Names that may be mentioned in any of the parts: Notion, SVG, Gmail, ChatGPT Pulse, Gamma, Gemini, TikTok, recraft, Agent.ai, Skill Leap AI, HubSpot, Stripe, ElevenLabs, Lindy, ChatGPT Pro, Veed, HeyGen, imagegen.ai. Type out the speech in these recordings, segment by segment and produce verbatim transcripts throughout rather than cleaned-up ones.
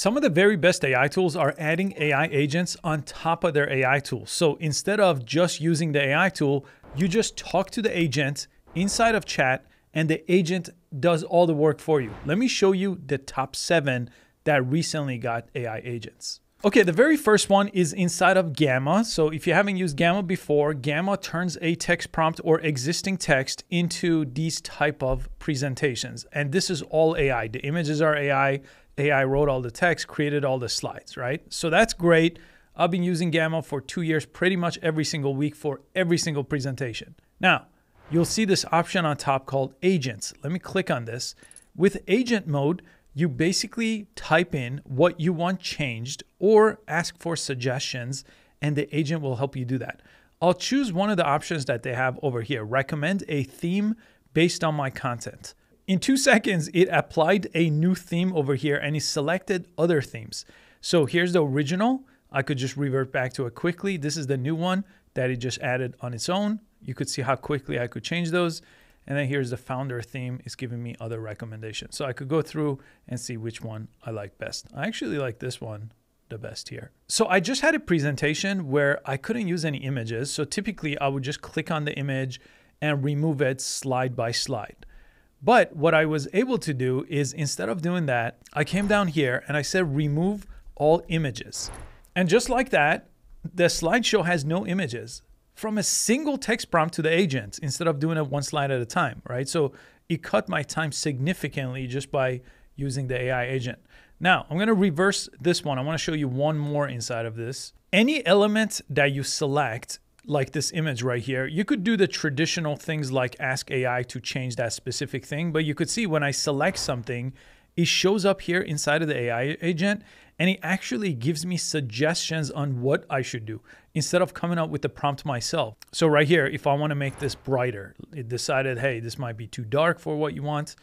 Some of the very best A I tools are adding A I agents on top of their A I tools. So instead of just using the A I tool, you just talk to the agent inside of chat and the agent does all the work for you. Let me show you the top seven that recently got A I agents. Okay, the very first one is inside of Gamma. So if you haven't used Gamma before, Gamma turns a text prompt or existing text into these type of presentations. And this is all A I. The images are A I. A I wrote all the text, created all the slides, right? So that's great. I've been using Gamma for two years, pretty much every single week for every single presentation. Now, you'll see this option on top called agents. Let me click on this. With agent mode, you basically type in what you want changed or ask for suggestions, and the agent will help you do that. I'll choose one of the options that they have over here. Recommend a theme based on my content. In two seconds, it applied a new theme over here and it selected other themes. So here's the original. I could just revert back to it quickly. This is the new one that it just added on its own. You could see how quickly I could change those. And then here's the founder theme. It's giving me other recommendations. So I could go through and see which one I like best. I actually like this one the best here. So I just had a presentation where I couldn't use any images. So typically I would just click on the image and remove it slide by slide. But what I was able to do is instead of doing that, I came down here and I said, remove all images. And just like that, the slideshow has no images. From a single text prompt to the agent instead of doing it one slide at a time, right? So it cut my time significantly just by using the A I agent. Now I'm gonna reverse this one. I wanna show you one more inside of this. Any element that you select, like this image right here, you could do the traditional things like ask A I to change that specific thing, but you could see when I select something, it shows up here inside of the A I agent and it actually gives me suggestions on what I should do instead of coming up with the prompt myself. So right here, if I want to make this brighter, it decided, hey, this might be too dark for what you want.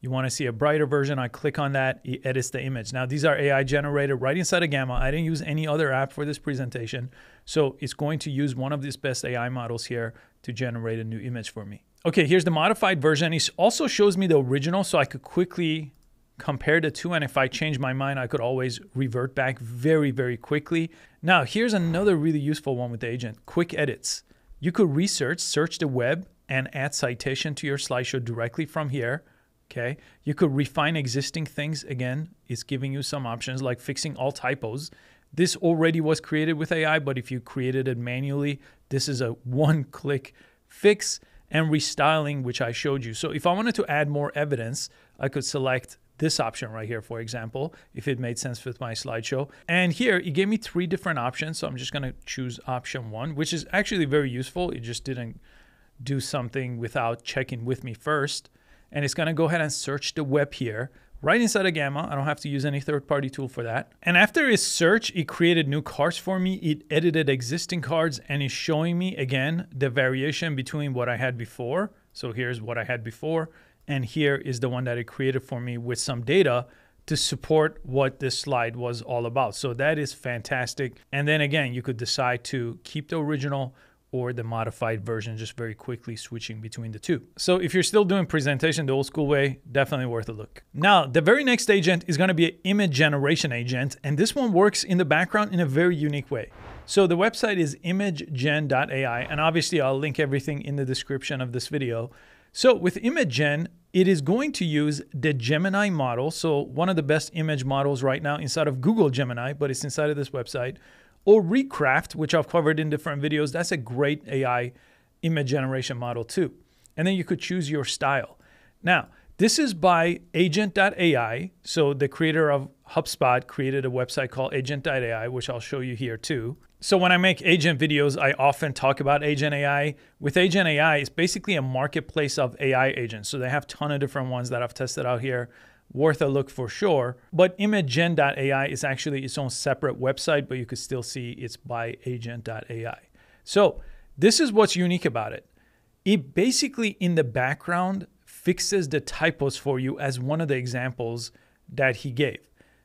You want to see a brighter version. I click on that, it edits the image. Now these are A I generated right inside of Gamma. I didn't use any other app for this presentation. So it's going to use one of these best A I models here to generate a new image for me. Okay, here's the modified version. It also shows me the original so I could quickly compare the two, and if I change my mind, I could always revert back very, very quickly. Now, here's another really useful one with the agent, quick edits. You could research, search the web, and add citation to your slideshow directly from here, okay? You could refine existing things. Again, it's giving you some options like fixing all typos. This already was created with A I, but if you created it manually, this is a one-click fix, and restyling, which I showed you. So if I wanted to add more evidence, I could select this option right here, for example, if it made sense with my slideshow. And here it gave me three different options. So I'm just going to choose option one, which is actually very useful. It just didn't do something without checking with me first. And it's going to go ahead and search the web here right inside of Gamma. I don't have to use any third-party tool for that. And after its search, it created new cards for me. It edited existing cards and is showing me again the variation between what I had before. So here's what I had before. And here is the one that it created for me with some data to support what this slide was all about. So that is fantastic. And then again, you could decide to keep the original or the modified version, just very quickly switching between the two. So if you're still doing presentation the old school way, definitely worth a look. Now, the very next agent is gonna be an image generation agent. And this one works in the background in a very unique way. So the website is imagegen dot A I. And obviously I'll link everything in the description of this video. So with imagegen, it is going to use the Gemini model. So one of the best image models right now inside of Google Gemini, but it's inside of this website, or Recraft, which I've covered in different videos. That's a great A I image generation model too. And then you could choose your style. Now, this is by agent dot A I. So the creator of HubSpot created a website called agent dot A I, which I'll show you here too. So when I make agent videos, I often talk about agent A I. With agent A I, it's basically a marketplace of A I agents. So they have a ton of different ones that I've tested out here. Worth a look for sure. But imagegen dot A I is actually its own separate website, but you could still see it's by agent dot A I. So this is what's unique about it. It basically, in the background, fixes the typos for you as one of the examples that he gave.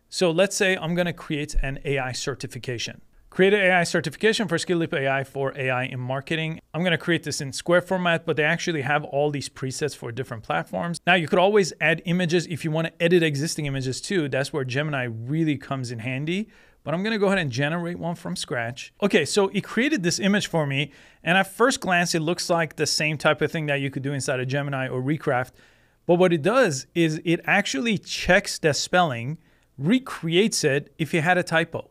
So let's say I'm going to create an A I certification. Create an A I certification for Skill Leap A I for A I in marketing. I'm going to create this in square format, but they actually have all these presets for different platforms. Now you could always add images if you want to edit existing images too. That's where Gemini really comes in handy. But I'm going to go ahead and generate one from scratch. Okay, so it created this image for me. And at first glance, it looks like the same type of thing that you could do inside of Gemini or Recraft. But what it does is it actually checks the spelling, recreates it if you had a typo.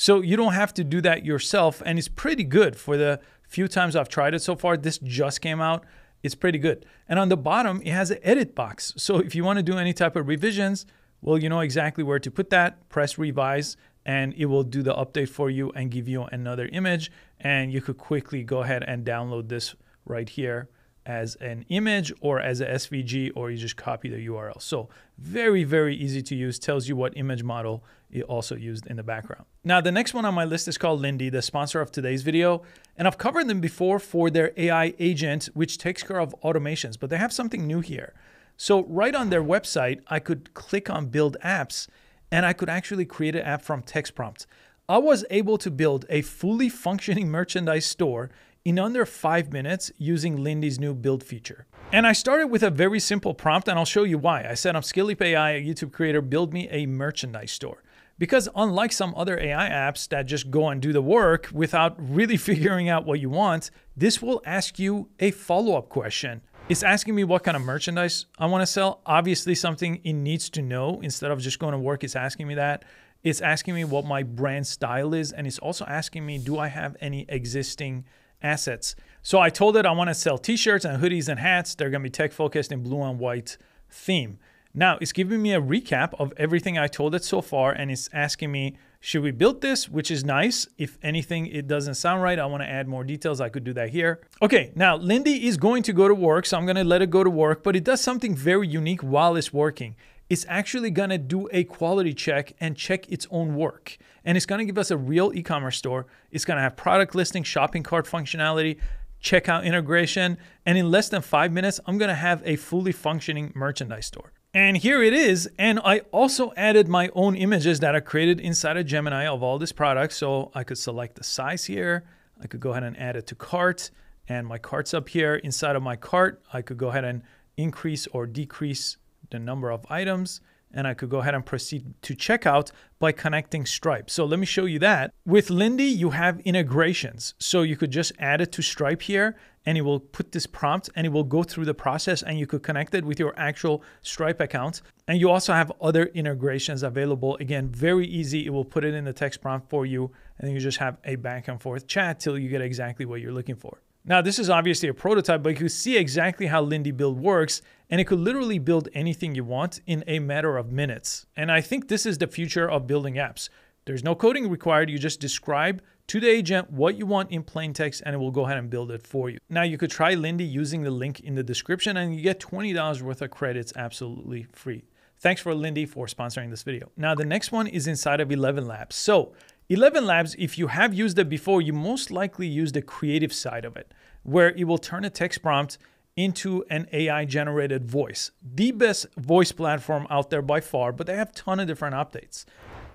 So you don't have to do that yourself, and it's pretty good. For the few times I've tried it so far, this just came out, it's pretty good. And on the bottom, it has an edit box. So if you want to do any type of revisions, well, you know exactly where to put that, press revise, and it will do the update for you and give you another image. And you could quickly go ahead and download this right here as an image or as a S V G, or you just copy the U R L. So very, very easy to use, tells you what image model it also used in the background. Now, the next one on my list is called Lindy, the sponsor of today's video. And I've covered them before for their A I agent, which takes care of automations, but they have something new here. So right on their website, I could click on build apps, and I could actually create an app from text prompts. I was able to build a fully functioning merchandise store in under five minutes using Lindy's new build feature. And I started with a very simple prompt, and I'll show you why. I said, I'm Skill Leap A I, a YouTube creator, build me a merchandise store. Because unlike some other A I apps that just go and do the work without really figuring out what you want, this will ask you a follow-up question. It's asking me what kind of merchandise I want to sell. Obviously something it needs to know instead of just going to work, it's asking me that. It's asking me what my brand style is, and it's also asking me, do I have any existing assets? So I told it I want to sell t-shirts and hoodies and hats. They're going to be tech focused in blue and white theme. Now it's giving me a recap of everything I told it so far, and it's asking me, should we build this? Which is nice. If anything, it doesn't sound right, I want to add more details, I could do that here. Okay, now Lindy is going to go to work, so I'm going to let it go to work, but it does something very unique while it's working. It's actually going to do a quality check and check its own work. And it's going to give us a real e-commerce store. It's going to have product listing, shopping cart functionality, checkout integration. And in less than five minutes, I'm going to have a fully functioning merchandise store. And here it is. And I also added my own images that I created inside of Gemini of all this product. So I could select the size here. I could go ahead and add it to cart, and my cart's up here. Inside of my cart, I could go ahead and increase or decrease the number of items, and I could go ahead and proceed to checkout by connecting Stripe. So let me show you that. With Lindy, you have integrations. So you could just add it to Stripe here, and it will put this prompt, and it will go through the process, and you could connect it with your actual Stripe account. And you also have other integrations available. Again, very easy. It will put it in the text prompt for you, and then you just have a back and forth chat till you get exactly what you're looking for. Now, this is obviously a prototype, but you can see exactly how Lindy Build works, and it could literally build anything you want in a matter of minutes. And I think this is the future of building apps. There's no coding required. You just describe to the agent what you want in plain text, and it will go ahead and build it for you. Now, you could try Lindy using the link in the description, and you get twenty dollars worth of credits absolutely free. Thanks for Lindy for sponsoring this video. Now, the next one is inside of ElevenLabs. So ElevenLabs, if you have used it before, you most likely use the creative side of it, where it will turn a text prompt into an A I-generated voice. The best voice platform out there by far, but they have a ton of different updates.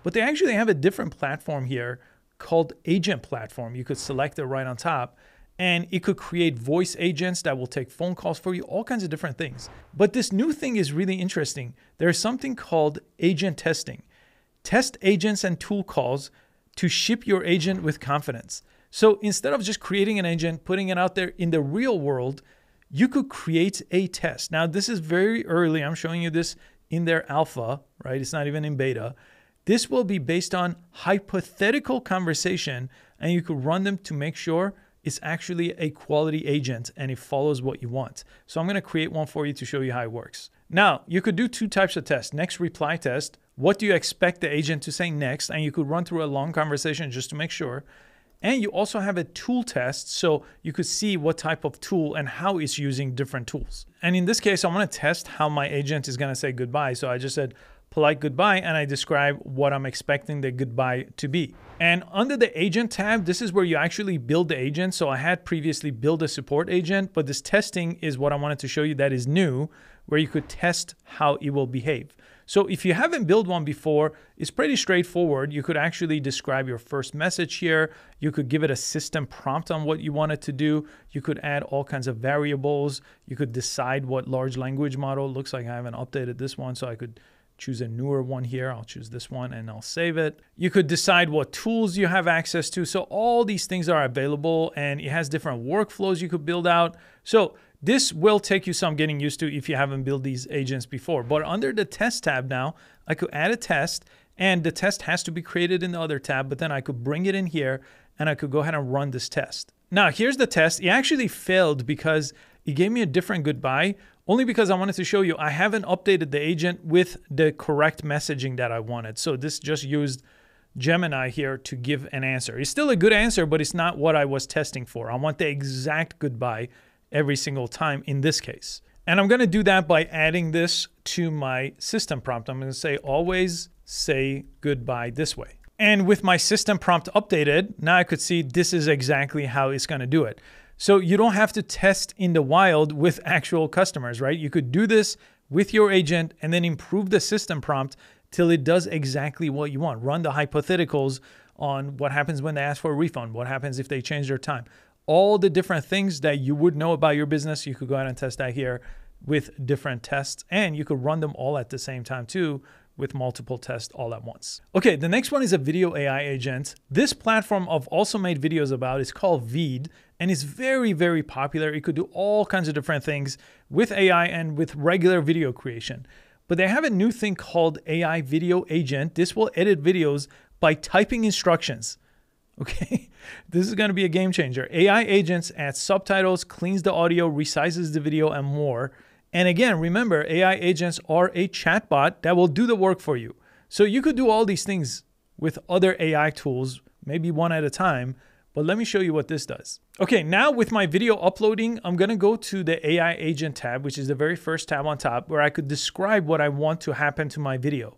But they actually have a different platform here called Agent Platform. You could select it right on top, and it could create voice agents that will take phone calls for you, all kinds of different things. But this new thing is really interesting. There's something called agent testing. Test agents and tool calls to ship your agent with confidence. So instead of just creating an agent, putting it out there in the real world, you could create a test. Now, this is very early. I'm showing you this in their alpha, right? It's not even in beta. This will be based on hypothetical conversation, and you could run them to make sure it's actually a quality agent and it follows what you want. So I'm gonna create one for you to show you how it works. Now, you could do two types of tests. Next reply test. What do you expect the agent to say next? And you could run through a long conversation just to make sure. And you also have a tool test, so you could see what type of tool and how it's using different tools. And in this case, I want to test how my agent is going to say goodbye. So I just said, polite goodbye, and I describe what I'm expecting the goodbye to be. And under the agent tab, this is where you actually build the agent. So I had previously built a support agent, but this testing is what I wanted to show you that is new, where you could test how it will behave. So if you haven't built one before, it's pretty straightforward. You could actually describe your first message here. You could give it a system prompt on what you want it to do. You could add all kinds of variables. You could decide what large language model. Looks like I haven't updated this one, so I could choose a newer one here. I'll choose this one and I'll save it. You could decide what tools you have access to. So all these things are available, and it has different workflows you could build out. So this will take you some getting used to if you haven't built these agents before. But under the test tab now, I could add a test, and the test has to be created in the other tab, but then I could bring it in here and I could go ahead and run this test. Now, here's the test. It actually failed because it gave me a different goodbye, only because I wanted to show you I haven't updated the agent with the correct messaging that I wanted. So this just used Gemini here to give an answer. It's still a good answer, but it's not what I was testing for. I want the exact goodbye every single time in this case. And I'm gonna do that by adding this to my system prompt. I'm gonna say, always say goodbye this way. And with my system prompt updated, now I could see this is exactly how it's gonna do it. So you don't have to test in the wild with actual customers, right? You could do this with your agent and then improve the system prompt till it does exactly what you want. Run the hypotheticals on what happens when they ask for a refund, what happens if they change their time. All the different things that you would know about your business, you could go out and test that here with different tests, and you could run them all at the same time too with multiple tests all at once. Okay, the next one is a video A I agent. This platform I've also made videos about. It's called Veed, and it's very, very popular. It could do all kinds of different things with A I and with regular video creation. But they have a new thing called A I Video Agent. This will edit videos by typing instructions. Okay, this is going to be a game changer. A I agents add subtitles, cleans the audio, resizes the video, and more. And again, remember, A I agents are a chatbot that will do the work for you. So you could do all these things with other A I tools, maybe one at a time, but let me show you what this does. Okay, now with my video uploading, I'm going to go to the A I agent tab, which is the very first tab on top, where I could describe what I want to happen to my video.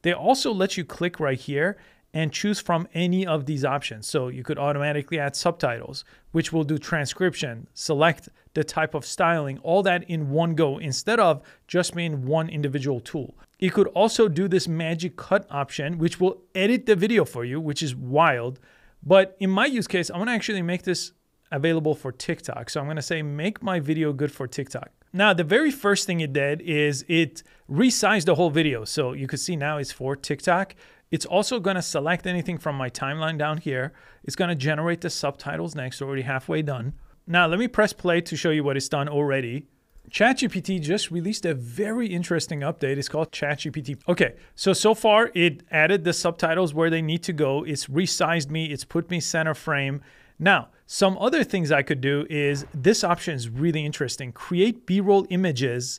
They also let you click right here and choose from any of these options. So you could automatically add subtitles, which will do transcription, select the type of styling, all that in one go instead of just being one individual tool. You could also do this magic cut option, which will edit the video for you, which is wild. But in my use case, I'm gonna actually make this available for TikTok. So I'm gonna say, make my video good for TikTok. Now, the very first thing it did is it resized the whole video. So you could see now it's for TikTok. It's also gonna select anything from my timeline down here. It's gonna generate the subtitles next, already halfway done. Now, let me press play to show you what it's done already. ChatGPT just released a very interesting update. It's called ChatGPT. Okay, so, so far it added the subtitles where they need to go. It's resized me, it's put me center frame. Now, some other things I could do is, this option is really interesting. Create B-roll images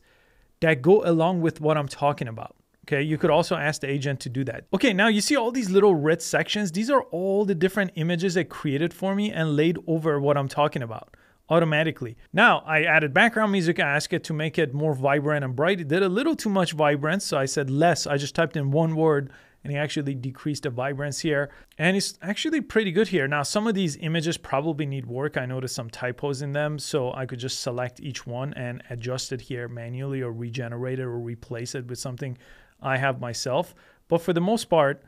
that go along with what I'm talking about. Okay, you could also ask the agent to do that. Okay, now you see all these little red sections. These are all the different images it created for me and laid over what I'm talking about automatically. Now, I added background music. I asked it to make it more vibrant and bright. It did a little too much vibrance, so I said less. I just typed in one word, and it actually decreased the vibrance here. And it's actually pretty good here. Now, some of these images probably need work. I noticed some typos in them, so I could just select each one and adjust it here manually, or regenerate it, or replace it with something I have myself. But for the most part,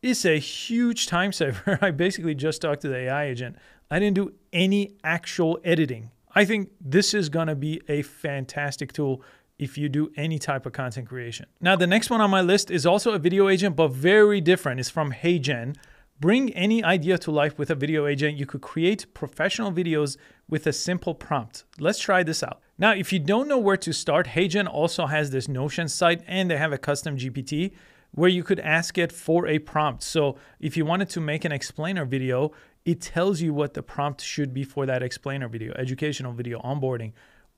it's a huge time saver. I basically just talked to the A I agent. I didn't do any actual editing. I think this is gonna be a fantastic tool if you do any type of content creation. Now, the next one on my list is also a video agent, but very different. It's from HeyGen. Bring any idea to life with a video agent. You could create professional videos with a simple prompt. Let's try this out. Now, if you don't know where to start, HeyGen also has this Notion site, and they have a custom G P T where you could ask it for a prompt. So if you wanted to make an explainer video, it tells you what the prompt should be for that explainer video, educational video, onboarding.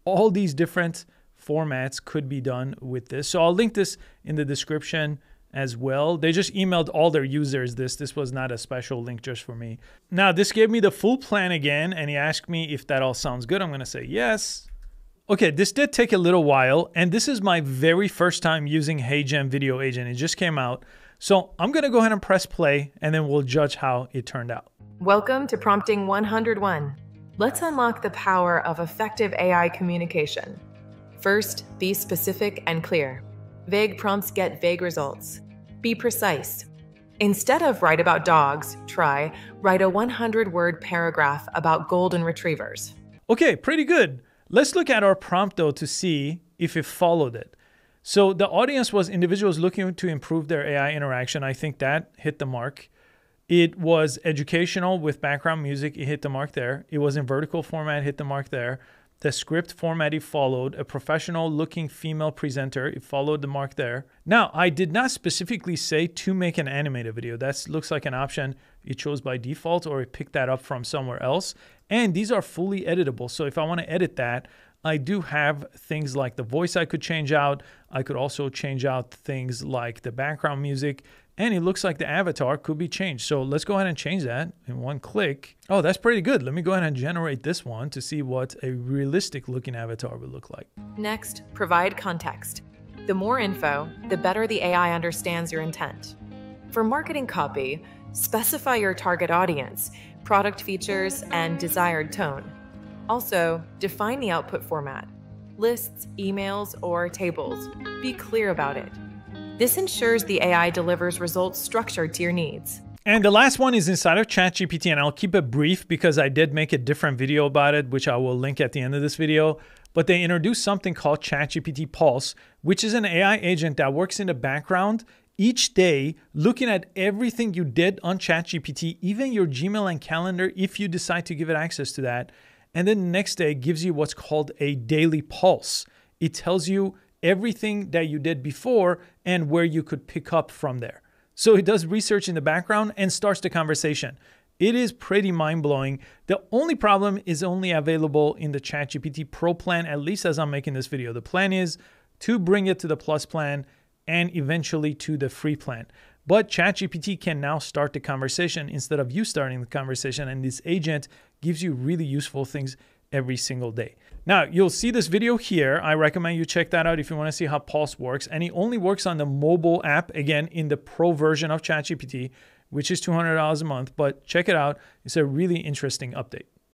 All these different formats could be done with this. So I'll link this in the description as well. They just emailed all their users this. This was not a special link just for me. Now, this gave me the full plan again, and he asked me if that all sounds good. I'm gonna say yes. Okay, this did take a little while, and this is my very first time using HeyGen Video Agent. It just came out. So I'm gonna go ahead and press play, and then we'll judge how it turned out. Welcome to Prompting one oh one. Let's unlock the power of effective A I communication. First, be specific and clear. Vague prompts get vague results. Be precise. Instead of write about dogs, try write a one hundred word paragraph about golden retrievers. Okay, pretty good. Let's look at our prompt though to see if it followed it. So the audience was individuals looking to improve their A I interaction. I think that hit the mark. It was educational with background music. It hit the mark there. It was in vertical format, hit the mark there. The script format it followed, a professional looking female presenter, it followed the mark there. Now, I did not specifically say to make an animated video. That looks like an option it chose by default, or it picked that up from somewhere else. And these are fully editable. So if I want to edit that, I do have things like the voice I could change out. I could also change out things like the background music. And it looks like the avatar could be changed. So let's go ahead and change that in one click. Oh, that's pretty good. Let me go ahead and generate this one to see what a realistic looking avatar would look like. Next, provide context. The more info, the better the A I understands your intent. For marketing copy, specify your target audience, product features, and desired tone. Also, define the output format, lists, emails, or tables. Be clear about it. This ensures the A I delivers results structured to your needs. And the last one is inside of ChatGPT, and I'll keep it brief because I did make a different video about it, which I will link at the end of this video. But they introduced something called ChatGPT Pulse, which is an A I agent that works in the background each day, looking at everything you did on ChatGPT, even your Gmail and calendar, if you decide to give it access to that. And then the next day gives you what's called a daily pulse. It tells you everything that you did before and where you could pick up from there. So it does research in the background and starts the conversation. It is pretty mind-blowing. The only problem is only available in the ChatGPT Pro plan, at least as I'm making this video. The plan is to bring it to the Plus plan and eventually to the free plan. But ChatGPT can now start the conversation instead of you starting the conversation, and this agent gives you really useful things every single day. Now, you'll see this video here. I recommend you check that out if you want to see how Pulse works. And it only works on the mobile app, again, in the pro version of ChatGPT, which is two hundred dollars a month. But check it out. It's a really interesting update.